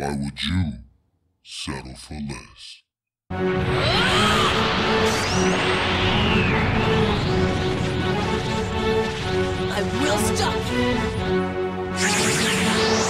Why would you settle for less? I will stop you!